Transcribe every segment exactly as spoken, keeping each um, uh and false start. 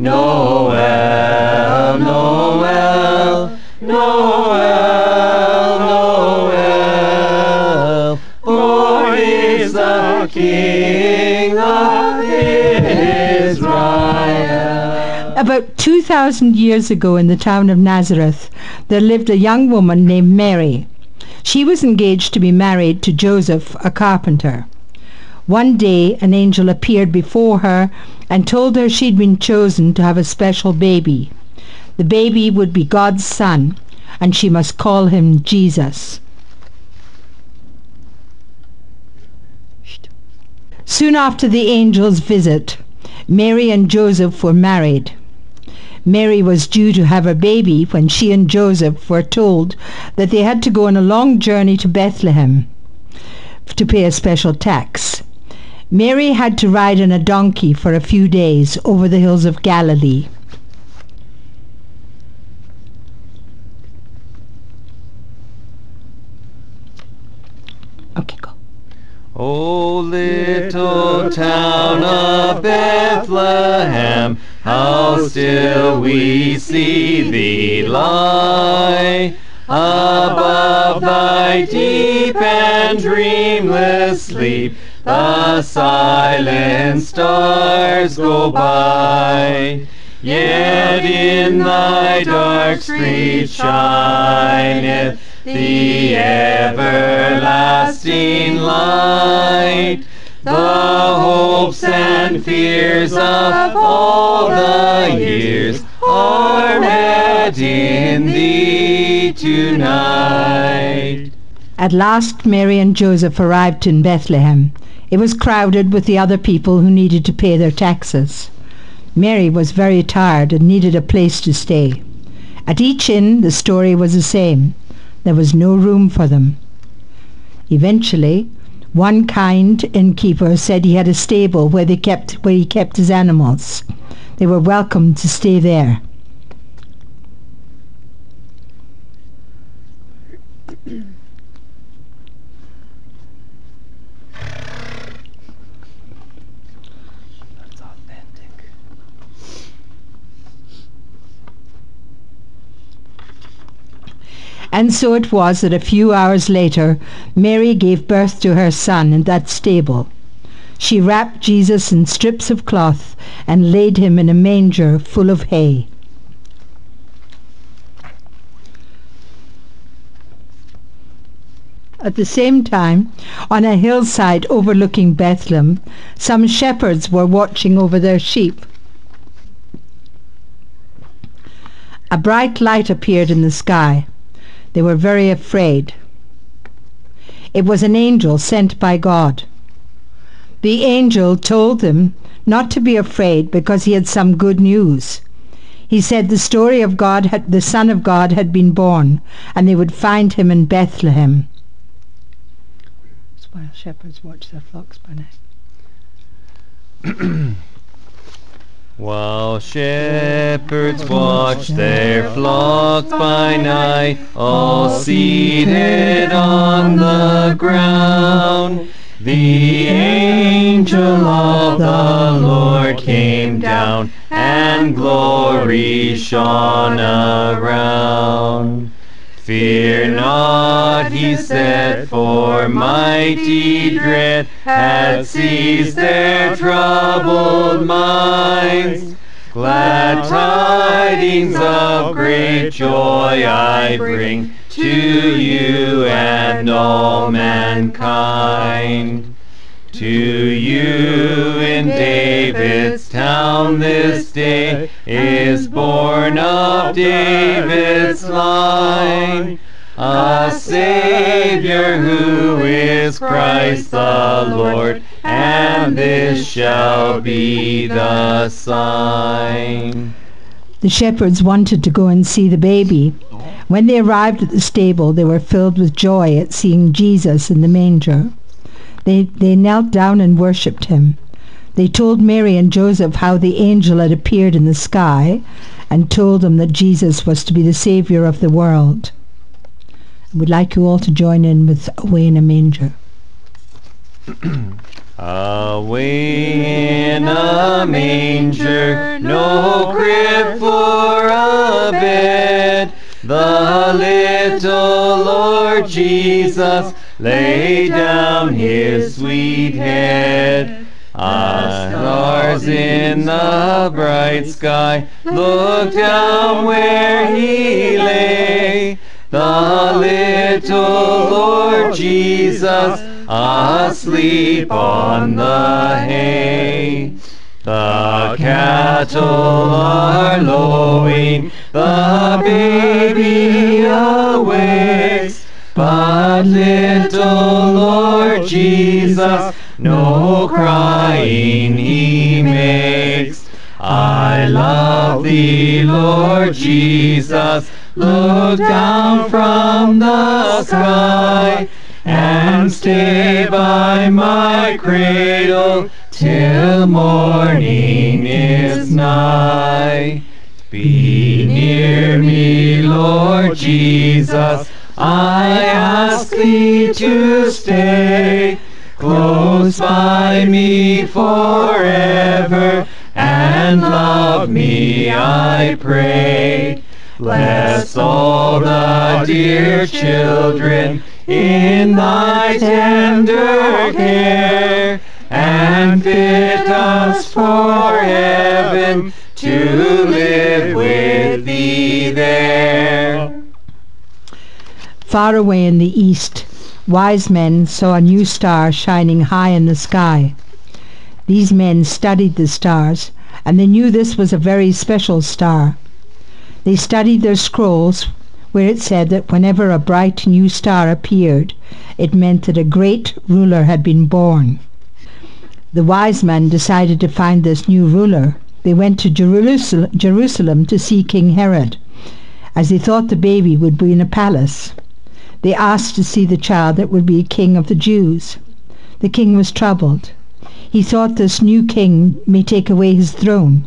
Noel, Noel, Noel, Noel, for is the King of Israel. About two thousand years ago in the town of Nazareth, there lived a young woman named Mary. She was engaged to be married to Joseph, a carpenter. One day an angel appeared before her and told her she'd been chosen to have a special baby. The baby would be God's son, and she must call him Jesus. Soon after the angel's visit, Mary and Joseph were married. Mary was due to have a baby when she and Joseph were told that they had to go on a long journey to Bethlehem to pay a special tax. Mary had to ride on a donkey for a few days over the hills of Galilee. Okay, go. O little town of Bethlehem, how still we see thee lie. Above thy deep and dreamless sleep, the silent stars go by, yet in thy dark street shineth the everlasting light. The hopes and fears of all the years are met in thee tonight. At last Mary and Joseph arrived in Bethlehem. It was crowded with the other people who needed to pay their taxes. Mary was very tired and needed a place to stay. At each inn the story was the same. There was no room for them. Eventually, one kind innkeeper said he had a stable where they kept where he kept his animals. They were welcome to stay there. And so it was that a few hours later Mary gave birth to her son in that stable. She wrapped Jesus in strips of cloth and laid him in a manger full of hay. At the same time, on a hillside overlooking Bethlehem, some shepherds were watching over their sheep. A bright light appeared in the sky. They were very afraid. It was an angel sent by God. The angel told them not to be afraid because he had some good news. He said the story of God, had, the Son of God had been born, and they would find him in Bethlehem. That's why shepherds watch their flocks by night. While shepherds watch their flocks by night, all seated on the ground, the angel of the Lord came down, and glory shone around. Fear not, he said, for mighty dread had seized their troubled minds. Glad tidings of great joy I bring to you and all mankind. To you in David's town this day is born of David's line a Savior who is Christ the Lord, and this shall be the sign. The shepherds wanted to go and see the baby. When they arrived at the stable, they were filled with joy at seeing Jesus in the manger. They, they knelt down and worshipped him. They told Mary and Joseph how the angel had appeared in the sky and told them that Jesus was to be the Savior of the world. I would like you all to join in with Away in a Manger. Away in a manger, no crib for a bed, the little Lord Jesus lay down his sweet head. Ah, stars in the bright sky looked down where he lay, the little Lord Jesus asleep on the hay. The cattle are lowing, the baby awakes, but little Lord Jesus no crying he makes. I love thee, Lord Jesus, look down from the sky, and stay by my cradle till morning is nigh. Be near me, Lord Jesus, I ask thee to stay, close by me forever, and love me, I pray. Bless all the dear children in thy tender care, and fit us for heaven to live with thee there. Far away in the east, wise men saw a new star shining high in the sky. These men studied the stars, and they knew this was a very special star. They studied their scrolls, where it said that whenever a bright new star appeared, it meant that a great ruler had been born. The wise men decided to find this new ruler. They went to Jerusal- Jerusalem to see King Herod, as they thought the baby would be in a palace. They asked to see the child that would be king of the Jews. The king was troubled. He thought this new king may take away his throne.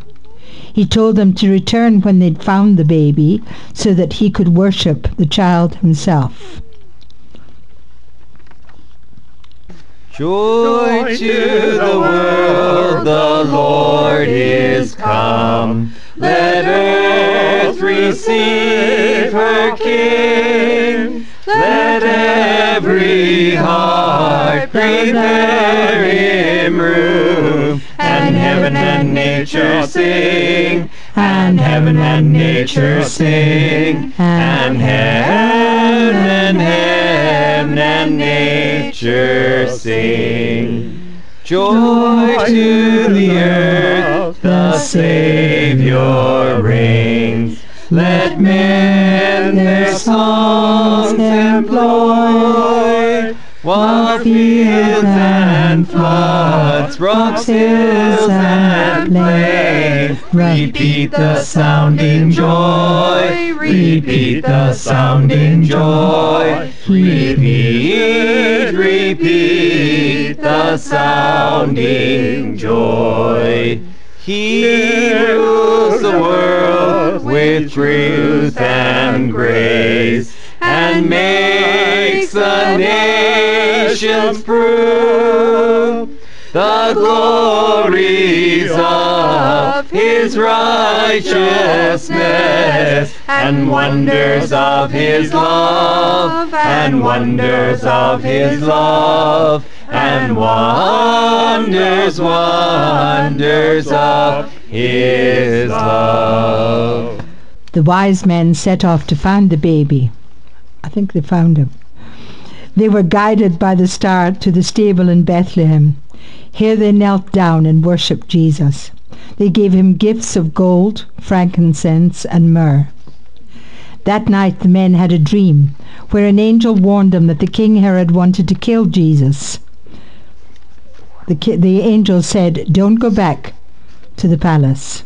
He told them to return when they'd found the baby so that he could worship the child himself. Joy to the world, the Lord is come. Let earth receive her King. Let every heart prepare him room. And heaven and nature sing, and heaven and nature sing, and heaven, heaven and nature sing. Joy to the earth, the Savior reigns. Let men their songs employ, while fields and floods, rocks, hills and plain, repeat the sounding joy, repeat the sounding joy, repeat, repeat the sounding joy. He rules the world with truth and grace, and makes the nations prove the glories of his righteousness, and wonders of his love, and wonders of his love, and wonders, wonders of his love. The wise men set off to find the baby. I think they found him. They were guided by the star to the stable in Bethlehem. Here they knelt down and worshipped Jesus. They gave him gifts of gold, frankincense, and myrrh. That night the men had a dream where an angel warned them that the King Herod wanted to kill Jesus. The, ki- the angel said, "Don't go back to the palace."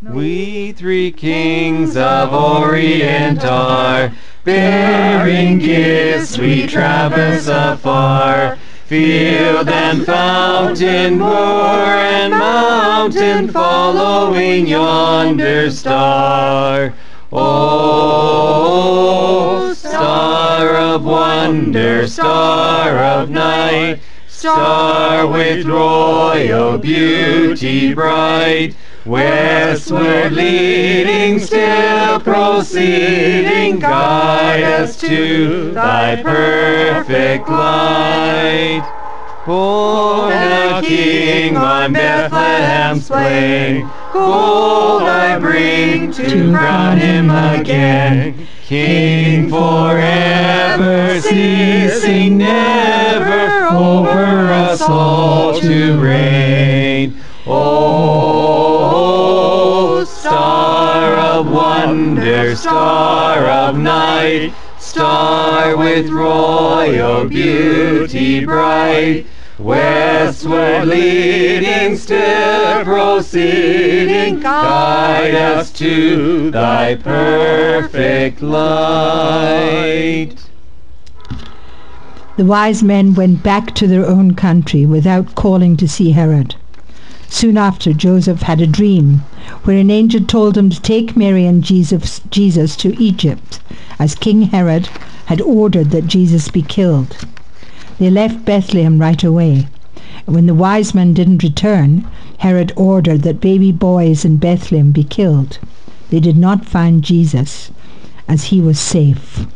We three kings of Orient are, bearing gifts we traverse afar. Field and fountain, moor and mountain, following yonder star. Oh, star of one yonder star of night, star with royal beauty bright, westward leading, still proceeding, guide us to thy perfect light. Born a King on Bethlehem's plain, gold I bring to crown him again. King forever, ceasing never, over us all to reign. Oh, star of wonder, star of night, star with royal beauty bright, westward leading, still proceeding, guide us to thy perfect light. The wise men went back to their own country without calling to see Herod. Soon after, Joseph had a dream where an angel told him to take Mary and Jesus, Jesus to Egypt, as King Herod had ordered that Jesus be killed. They left Bethlehem right away. When the wise men didn't return, Herod ordered that baby boys in Bethlehem be killed. They did not find Jesus, as he was safe.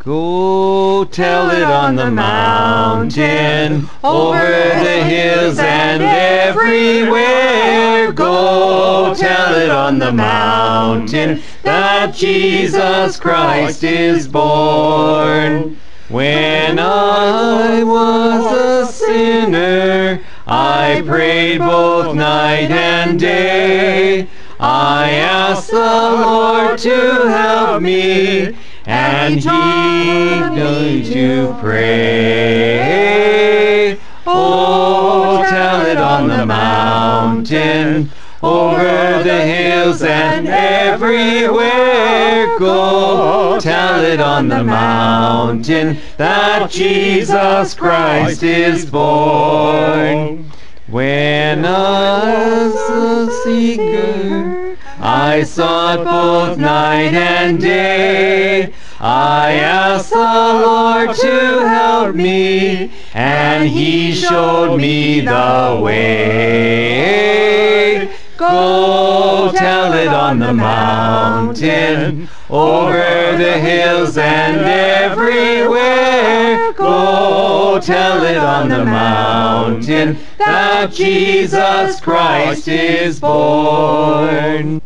Go tell it on the mountain, over the hills and everywhere. Go tell it on the mountain, that Jesus Christ is born. When I was a sinner, I prayed both night and day. I asked the Lord to help me, and he knows you pray. Oh, tell it on the mountain, over the hills and everywhere. Go tell it on the mountain, that Jesus Christ is born. When I was a seeker, I sought both night and day. I asked the Lord to help me, and he showed me the way. Go tell it on the mountain, over the hills and everywhere. Go tell it on the mountain, that Jesus Christ is born.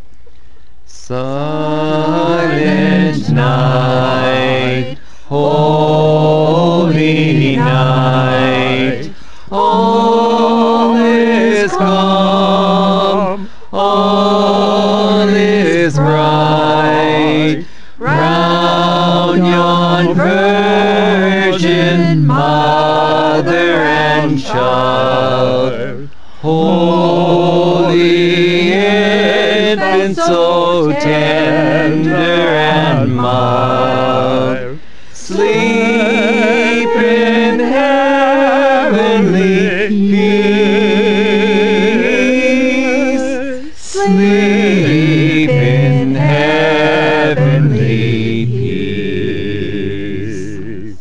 Silent night, holy night, all is calm, all is right, round yon virgin mother and child. Holy infant, so tender and mild, sleep in heavenly peace, sleep in heavenly peace.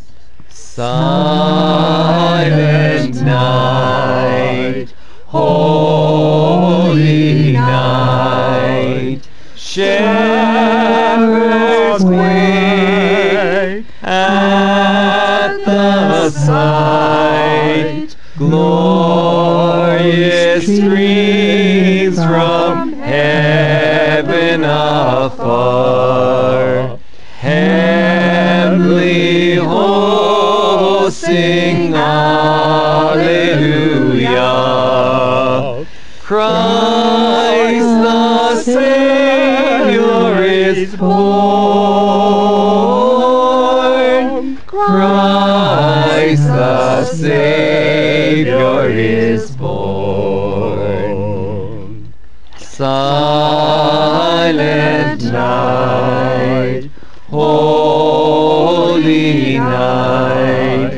Silent night, holy night, shepherds wake at the sight, glorious streams from heaven afar, heavenly hosts sing hallelujah, Christ the Savior is born, Christ the Savior is born. Silent night, holy night,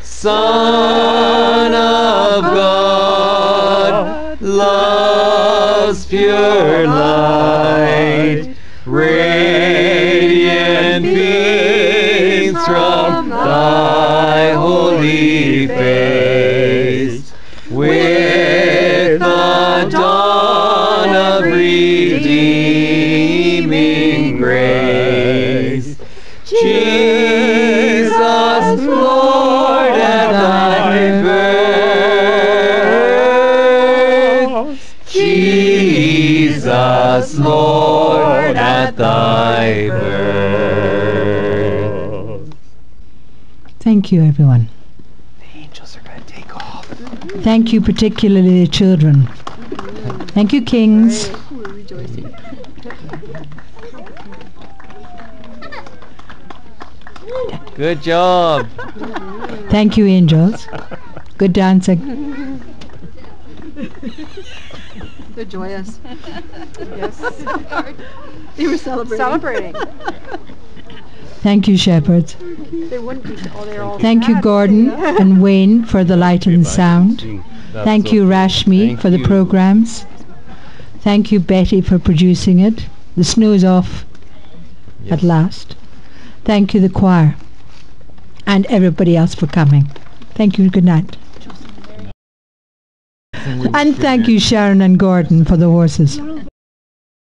Son of God, love's pure light, radiant beams from thy holy face with the dawn of redeeming grace. Jesus, Lord, at thy birth, Jesus, Lord, at thy birth. Thank you, everyone. The angels are going to take off. Thank you, particularly the children. Thank you, kings. We're rejoicing. Good job. Thank you, angels. Good dancing. They're joyous. Yes. They were celebrating. Celebrating. Thank you, shepherds. They wouldn't be, oh, they're all Thank you, Gordon yeah. and Wayne, for the light and sound. Thank you, Rashmi, Thank for the you. programs. Thank you, Betty, for producing it. The snow's off yes. at last. Thank you, the choir. And everybody else for coming. Thank you. Good night. And thank you, Sharon and Gordon, for the horses.